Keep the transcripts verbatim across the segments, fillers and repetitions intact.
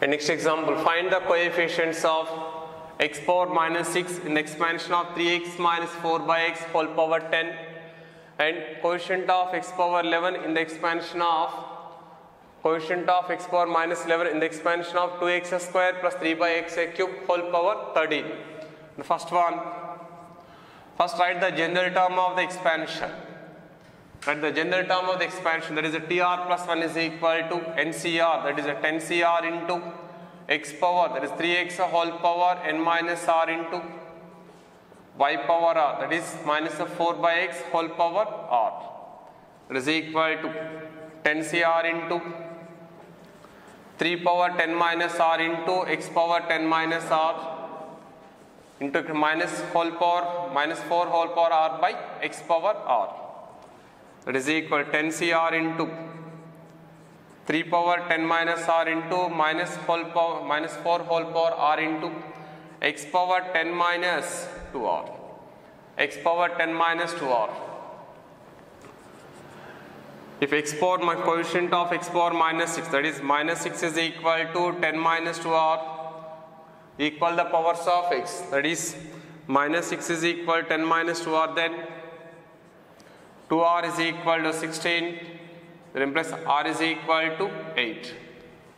And next example, find the coefficients of x power minus six in the expansion of three x minus four by x whole power ten and coefficient of x power eleven in the expansion of coefficient of x power minus eleven in the expansion of two x square plus three by x cube whole power thirteen. The first one, first write the general term of the expansion. Write the general term of the expansion, that is a T R plus one is equal to N C R, that is a ten C R into x power, that is three x whole power n minus r into y power r, that is minus four by x whole power r, that is equal to ten C R into three power ten minus r into x power ten minus r into minus whole power minus four whole power r by x power r. That is equal to ten C R into three power ten minus r into minus whole power minus four whole power r into x power ten minus two r, x power ten minus two r. If x power my coefficient of x power minus six, that is minus six is equal to ten minus two r equal the powers of x, that is minus six is equal to ten minus two r, then two r is equal to sixteen, then implies r is equal to eight.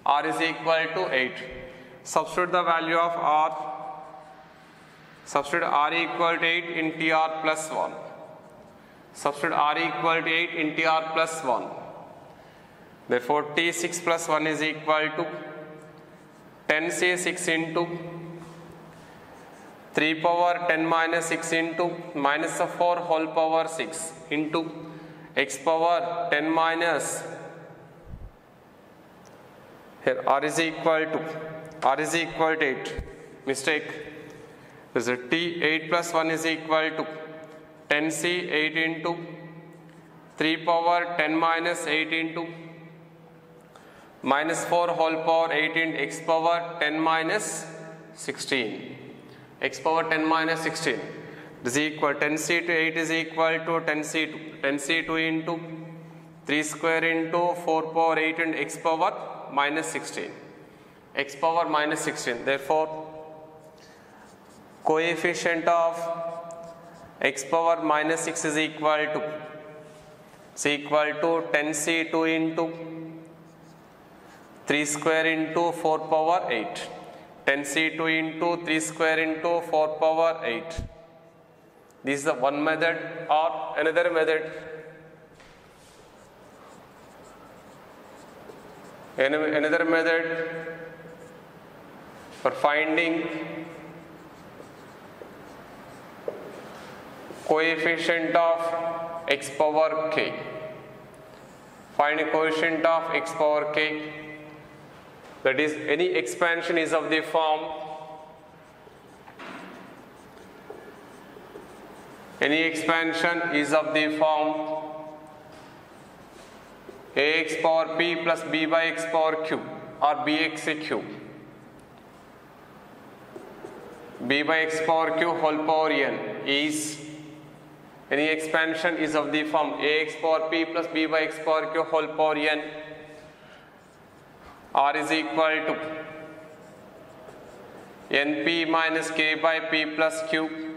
R is equal to eight. Substitute the value of r. Substitute r equal to eight in T R plus one. Substitute r equal to eight in T R plus one. Therefore, T six plus one is equal to ten C six into three power ten minus six into minus four whole power six into x power ten minus, here r is equal to r is equal to eight, mistake, this is a T eight plus one is equal to ten C eight into three power ten minus eight into minus four whole power eight into x power ten minus sixteen. X power ten minus sixteen is equal ten C to eight is equal to ten C two, ten C two into three square into four power eight and x power minus sixteen, x power minus sixteen. Therefore, coefficient of x power minus six is equal to is equal to ten C two into three square into four power eight, ten C two into three square into four power eight. This is the one method. Or another method, another method for finding coefficient of x power k. Find coefficient of x power k. That is, any expansion is of the form, any expansion is of the form ax power p plus b by x power q or bxq, b by x power q whole power n is, any expansion is of the form ax power p plus b by x power q whole power n. R is equal to N P minus K by P plus Q.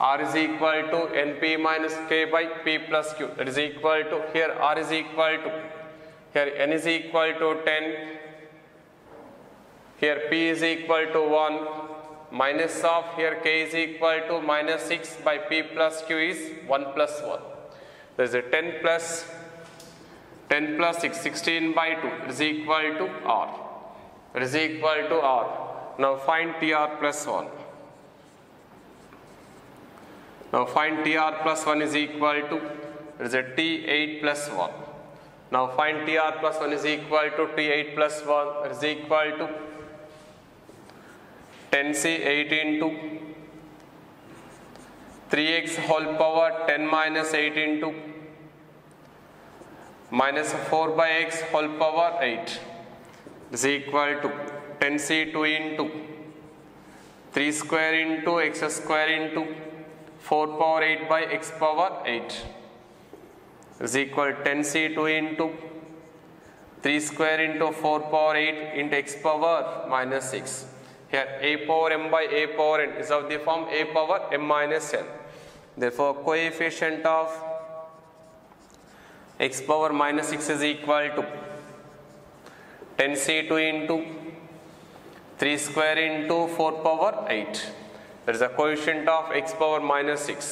R is equal to N P minus K by P plus Q. That is equal to, here R is equal to, here N is equal to ten. Here P is equal to one. Minus of, here K is equal to minus six by P plus Q is one plus one. There is a ten plus ten plus six, sixteen by two is equal to r. It is equal to r. Now find T R plus one. Now find T R plus one is equal to, it is a T eight plus one. Now find T R plus one is equal to T eight plus one, it is equal to ten C eight into three x whole power ten minus eight into minus four by x whole power eight is equal to ten C two into three square into x square into four power eight by x power eight is equal to ten C two into three square into four power eight into x power minus six. Here a power m by a power n is of the form a power m minus n. Therefore, coefficient of x power minus six is equal to ten c two into three square into four power eight. There is a coefficient of x power minus six.